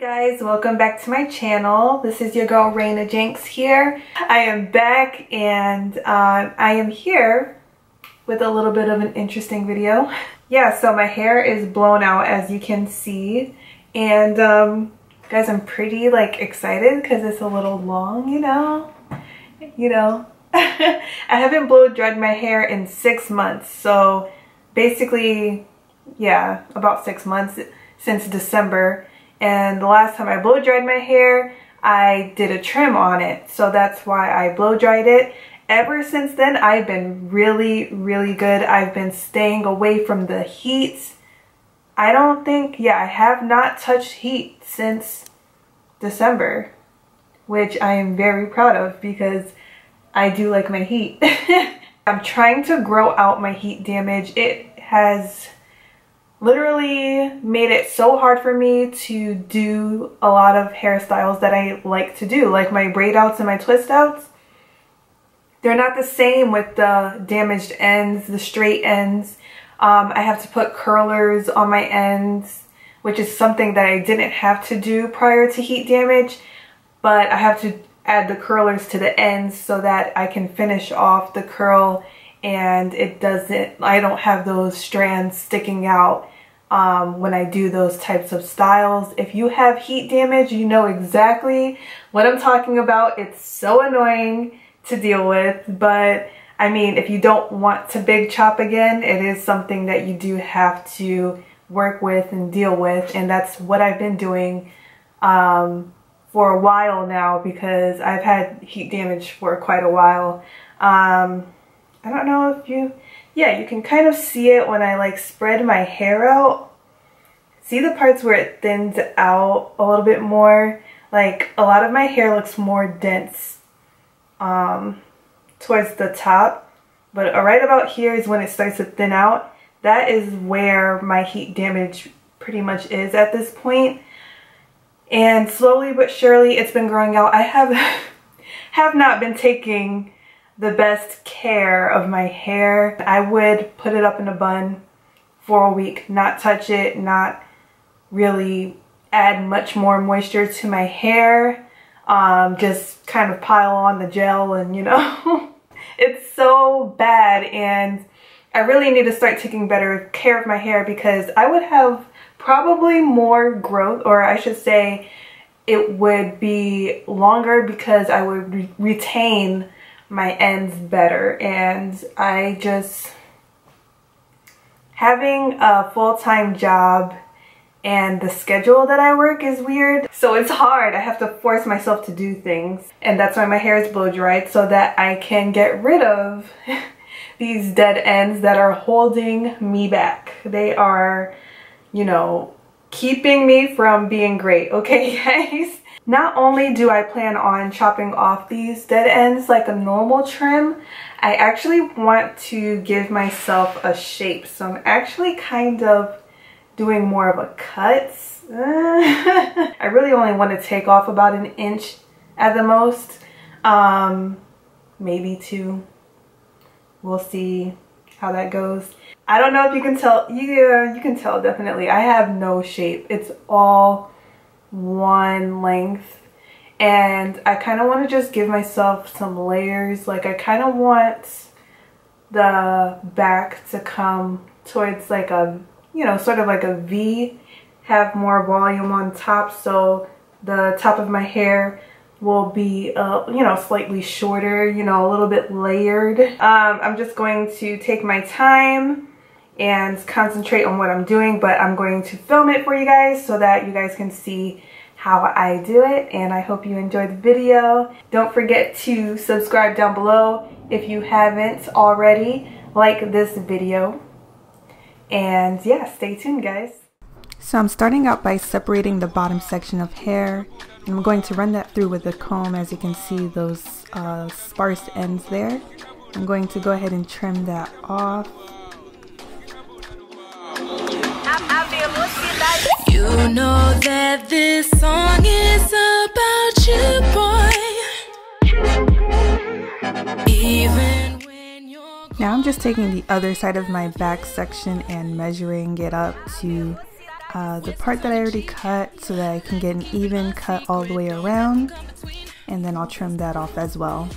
Guys, welcome back to my channel. This is your girl Raina Jenks here. I am back and I am here with a little bit of an interesting video. Yeah, so my hair is blown out as you can see, and guys, I'm pretty excited because it's a little long, you know. I haven't blow dried my hair in 6 months, so basically, yeah, about 6 months since December. And the last time I blow dried my hair, I did a trim on it. So that's why I blow dried it. Ever since then, I've been really, really good. I've been staying away from the heat. I don't think, yeah, I have not touched heat since December, which I am very proud of because I do like my heat. I'm trying to grow out my heat damage. It has literally made it so hard for me to do a lot of hairstyles that I like to do, like my braid outs and my twist outs. They're not the same with the damaged ends, the straight ends. I have to put curlers on my ends, which is something that I didn't have to do prior to heat damage, but I have to add the curlers to the ends so that I can finish off the curl and it doesn't, I don't have those strands sticking out when I do those types of styles. If you have heat damage, you know exactly what I'm talking about. It's so annoying to deal with, but I mean, if you don't want to big chop again, it is something that you do have to work with and deal with, and that's what I've been doing for a while now because I've had heat damage for quite a while. I don't know if you, yeah, you can kind of see it when I spread my hair out. See the parts where it thins out a little bit more? Like a lot of my hair looks more dense towards the top, but right about here is when it starts to thin out. That is where my heat damage pretty much is at this point. And slowly but surely it's been growing out. I have not been taking the best care of my hair. I would put it up in a bun for a week, not touch it, not really add much more moisture to my hair, just kind of pile on the gel and you know. It's so bad and I really need to start taking better care of my hair because I would have probably more growth, or I should say it would be longer because I would retain my ends better. And I just, having a full-time job and the schedule that I work is weird, so it's hard. I have to force myself to do things, and that's why my hair is blow dried, so that I can get rid of these dead ends that are holding me back. They are, you know, keeping me from being great. Okay guys, not only do I plan on chopping off these dead ends like a normal trim, I actually want to give myself a shape. So I'm actually kind of doing more of a cut. I really only want to take off about 1 inch at the most, maybe 2. We'll see how that goes. I don't know if you can tell. Yeah, you can tell definitely. I have no shape. It's all one length, and I kind of want to just give myself some layers. Like I kind of want the back to come towards like a, you know, sort of like a V, have more volume on top, so the top of my hair will be you know, slightly shorter, you know, a little bit layered. I'm just going to take my time and concentrate on what I'm doing, but I'm going to film it for you guys so that you guys can see how I do it, and I hope you enjoyed the video. Don't forget to subscribe down below if you haven't already, like this video, and yeah, stay tuned guys. So I'm starting out by separating the bottom section of hair, and I'm going to run that through with a comb. As you can see those sparse ends there, I'm going to go ahead and trim that off. You know that this song is about you, boy. Even when you're... Now I'm just taking the other side of my back section and measuring it up to the part that I already cut so that I can get an even cut all the way around, and then I'll trim that off as well.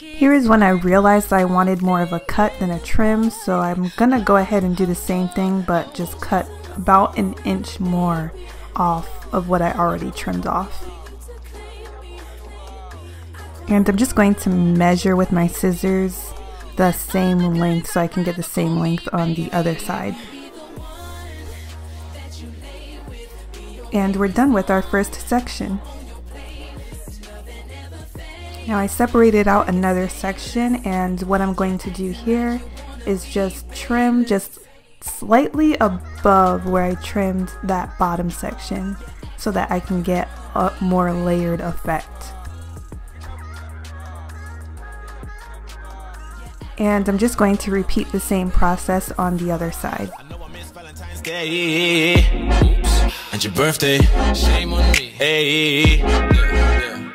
Here is when I realized I wanted more of a cut than a trim, so I'm gonna go ahead and do the same thing but just cut about an inch more off of what I already trimmed off. And I'm just going to measure with my scissors the same length so I can get the same length on the other side. And we're done with our first section. Now I separated out another section, and what I'm going to do here is just trim just slightly above where I trimmed that bottom section so that I can get a more layered effect. And I'm just going to repeat the same process on the other side. I know I miss Valentine's Day. Oops. And your birthday. Shame on me. Hey.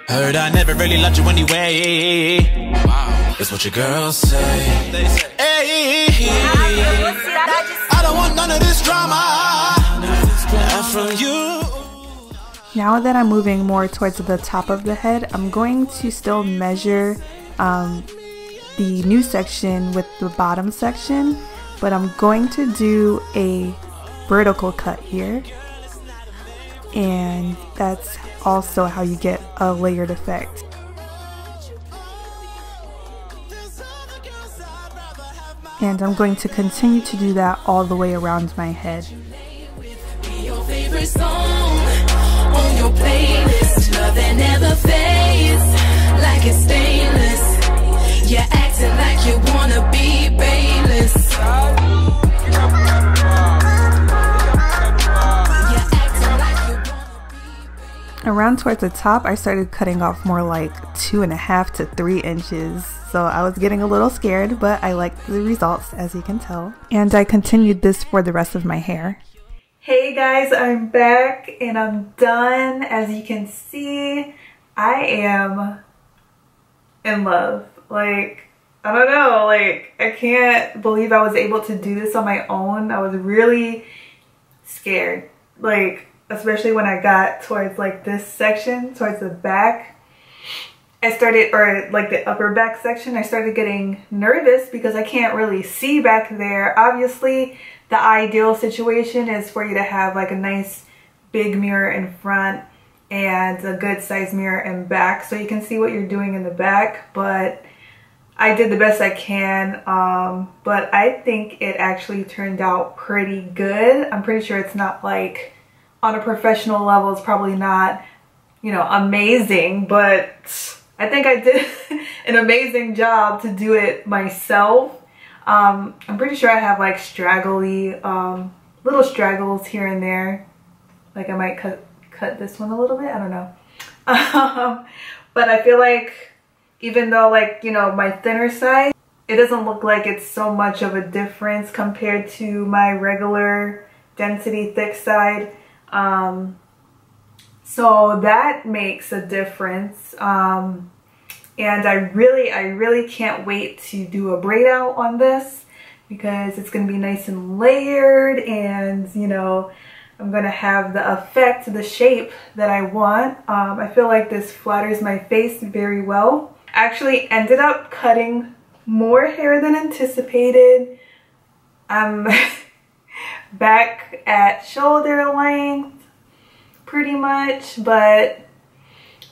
Heard I never really loved you anyway. Wow. That's what your girls say. They say. Hey. I don't want none of this drama. From you. Now that I'm moving more towards the top of the head, I'm going to still measure the new section with the bottom section, but I'm going to do a vertical cut here, and that's also how you get a layered effect. And I'm going to continue to do that all the way around my head. Around towards the top, I started cutting off more like 2.5 to 3 inches, so I was getting a little scared, but I liked the results, as you can tell. And I continued this for the rest of my hair. Hey guys, I'm back and I'm done. As you can see, I am in love. Like, I don't know, like, I can't believe I was able to do this on my own. I was really scared, like, especially when I got towards like this section, towards the back. Or like the upper back section, I started getting nervous because I can't really see back there. Obviously, the ideal situation is for you to have like a nice big mirror in front and a good size mirror in back so you can see what you're doing in the back, but I did the best I can, but I think it actually turned out pretty good. I'm pretty sure it's not like on a professional level, it's probably not, you know, amazing, but I think I did an amazing job to do it myself. I'm pretty sure I have like straggly, little straggles here and there. Like I might cut this one a little bit, I don't know. But I feel like even though, like, you know, my thinner side, it doesn't look like it's so much of a difference compared to my regular density thick side. So that makes a difference. And I really can't wait to do a braid out on this because it's gonna be nice and layered, and, you know, I'm gonna have the effect, the shape that I want. I feel like this flatters my face very well. I actually ended up cutting more hair than anticipated. I'm back at shoulder length pretty much, but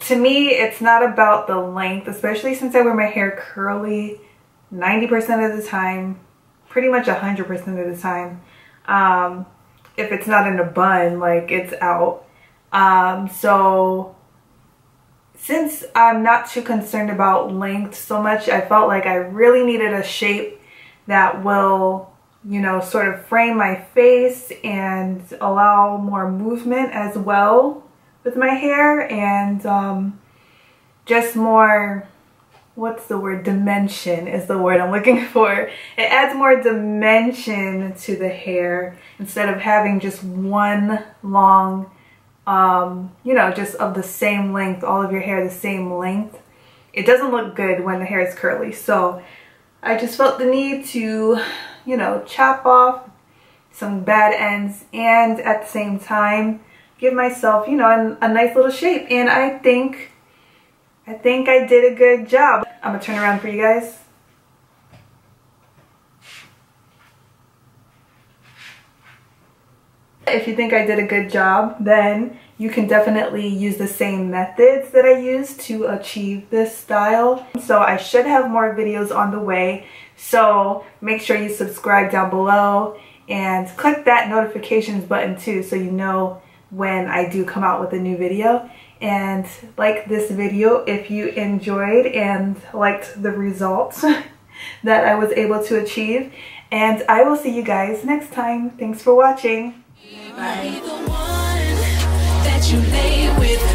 to me it's not about the length, especially since I wear my hair curly 90% of the time, pretty much 100% of the time. If it's not in a bun, like, it's out. So since I'm not too concerned about length so much, I felt like I really needed a shape that will, you know, sort of frame my face and allow more movement as well with my hair, and just more, what's the word, dimension is the word I'm looking for. It adds more dimension to the hair instead of having just one long, you know, just of the same length, all of your hair the same length. It doesn't look good when the hair is curly, so I just felt the need to, you know, chop off some bad ends, and at the same time give myself, you know, a nice little shape. And I think I did a good job. I'm gonna turn around for you guys. If you think I did a good job, then you can definitely use the same methods that I used to achieve this style. So I should have more videos on the way, so make sure you subscribe down below and click that notifications button too, so you know when I do come out with a new video. And like this video if you enjoyed and liked the results that I was able to achieve. And I will see you guys next time. Thanks for watching. Bye. You lay with